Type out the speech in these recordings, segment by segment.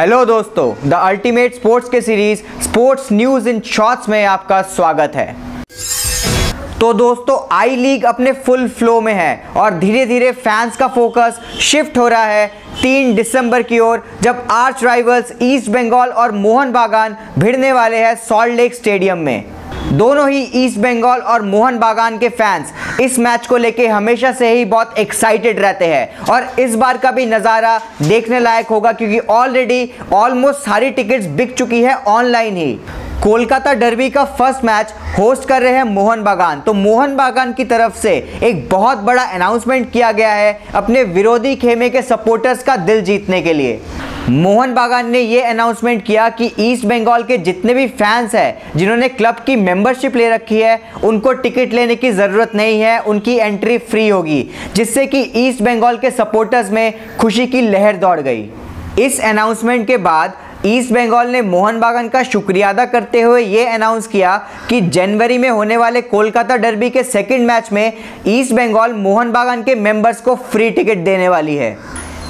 Hello दोस्तों, the ultimate sports के series sports news in shorts में आपका स्वागत है। तो दोस्तों, आई लीग अपने फुल फ्लो में है और धीरे धीरे फैंस का फोकस शिफ्ट हो रहा है 3 दिसंबर की ओर, जब आर्च राइवल्स ईस्ट बंगाल और मोहन बागान भिड़ने वाले हैं सॉल्ट लेक स्टेडियम में। दोनों ही ईस्ट बंगाल और मोहन बागान के फैंस इस मैच को लेके हमेशा से ही बहुत एक्साइटेड रहते हैं और इस बार का भी नज़ारा देखने लायक होगा, क्योंकि ऑलरेडी ऑलमोस्ट सारी टिकट्स बिक चुकी है ऑनलाइन ही। कोलकाता डर्बी का फर्स्ट मैच होस्ट कर रहे हैं मोहन बागान, तो मोहन बागान की तरफ से एक बहुत बड़ा अनाउंसमेंट किया गया है अपने विरोधी खेमे के सपोर्टर्स का दिल जीतने के लिए। मोहन बागान ने ये अनाउंसमेंट किया कि ईस्ट बंगाल के जितने भी फैंस हैं जिन्होंने क्लब की मेंबरशिप ले रखी है, उनको टिकट लेने की ज़रूरत नहीं है, उनकी एंट्री फ्री होगी, जिससे कि ईस्ट बंगाल के सपोर्टर्स में खुशी की लहर दौड़ गई। इस अनाउंसमेंट के बाद ईस्ट बंगाल ने मोहन बागान का शुक्रिया अदा करते हुए ये अनाउंस किया कि जनवरी में होने वाले कोलकाता डर्बी के सेकंड मैच में ईस्ट बंगाल मोहन बागान के मेंबर्स को फ्री टिकट देने वाली है।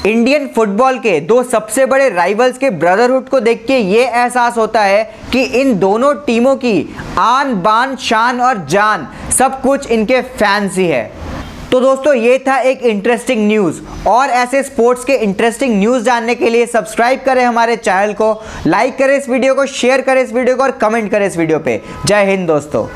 इंडियन फुटबॉल के दो सबसे बड़े राइवल्स के ब्रदरहुड को देख के ये एहसास होता है कि इन दोनों टीमों की आन बान, शान और जान सब कुछ इनके फैंस ही है। तो दोस्तों, ये था एक इंटरेस्टिंग न्यूज़ और ऐसे स्पोर्ट्स के इंटरेस्टिंग न्यूज़ जानने के लिए सब्सक्राइब करें हमारे चैनल को, लाइक करें इस वीडियो को, शेयर करें इस वीडियो को और कमेंट करें इस वीडियो पे। जय हिंद दोस्तों।